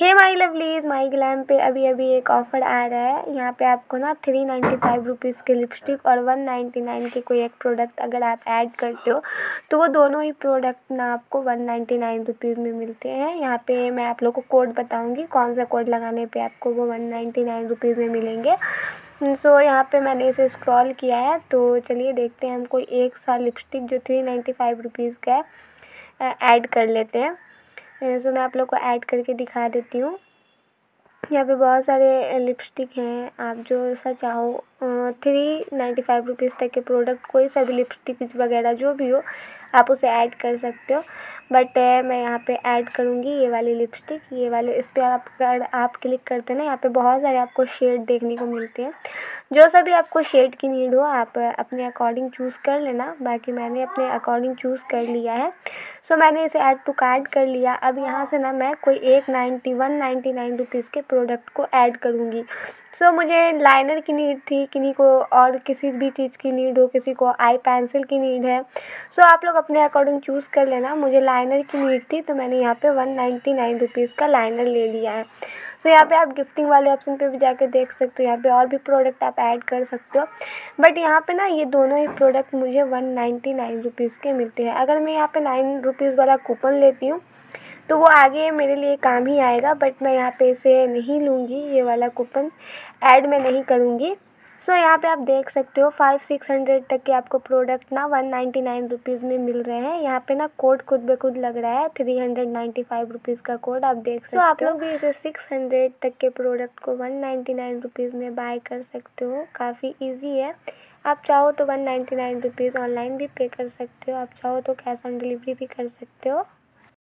हे माई lovelies, माई glam पे अभी अभी एक ऑफ़र आ रहा है। यहाँ पे आपको ना 395 रुपीज़ के लिपस्टिक और 199 के कोई एक प्रोडक्ट अगर आप ऐड करते हो तो वो दोनों ही प्रोडक्ट ना आपको 199 रुपीज़ में मिलते हैं। यहाँ पे मैं आप लोगों को कोड बताऊँगी कौन सा कोड लगाने पे आपको वो 199 रुपीज़ में मिलेंगे। सो यहाँ पे मैंने इसे स्क्रॉल किया है, तो चलिए देखते हैं, हम कोई एक सा लिपस्टिक जो 395 रुपीज़ का है ऐड कर लेते हैं। सो मैं आप लोग को ऐड करके दिखा देती हूँ। यहाँ पे बहुत सारे लिपस्टिक हैं, आप जो सा चाहो 395 रुपीज़ तक के प्रोडक्ट कोई सा भी लिपस्टिक वगैरह जो भी हो आप उसे ऐड कर सकते हो। बट मैं यहाँ पे ऐड करूँगी ये वाली लिपस्टिक, ये वाले। इस पर आप क्लिक करते हैं ना, यहाँ पे बहुत सारे आपको शेड देखने को मिलते हैं। जो सा भी आपको शेड की नीड हो आप अपने अकॉर्डिंग चूज़ कर लेना। बाकी मैंने अपने अकॉर्डिंग चूज़ कर लिया है। सो मैंने इसे ऐड टू कार्ट कर लिया। अब यहाँ से ना मैं कोई एक 199 रुपीज़ के प्रोडक्ट को ऐड करूँगी। सो मुझे लाइनर की नीड थी, किन्हीं को और किसी भी चीज़ की नीड हो, किसी को आई पेंसिल की नीड है। सो आप लोग अपने अकॉर्डिंग चूज़ कर लेना। मुझे लाइनर की नीड थी तो मैंने यहाँ पे 199 रुपीज़ का लाइनर ले लिया है। सो यहाँ पे आप गिफ्टिंग वाले ऑप्शन पे भी जाके देख सकते हो। यहाँ पे और भी प्रोडक्ट आप ऐड कर सकते हो। बट यहाँ पे ना ये दोनों ही प्रोडक्ट मुझे 199 रुपीज़ के मिलते हैं। अगर मैं यहाँ पे 9 रुपीज़ वाला कूपन लेती हूँ तो वो आगे मेरे लिए काम ही आएगा। बट मैं यहाँ पे इसे नहीं लूँगी, ये वाला कूपन ऐड मैं नहीं करूँगी। सो यहाँ पे आप देख सकते हो 500-600 तक के आपको प्रोडक्ट ना 199 रुपीज़ में मिल रहे हैं। यहाँ पे ना कोड खुद ब खुद लग रहा है, 395 रुपीज़ का कोड आप देख सकते हो। आप लोग भी इसे 600 तक के प्रोडक्ट को 199 रुपीज़ में बाय कर सकते हो। काफ़ी ईजी है। आप चाहो तो 199 रुपीज़ ऑनलाइन भी पे कर सकते हो, आप चाहो तो कैश ऑन डिलीवरी भी कर सकते हो।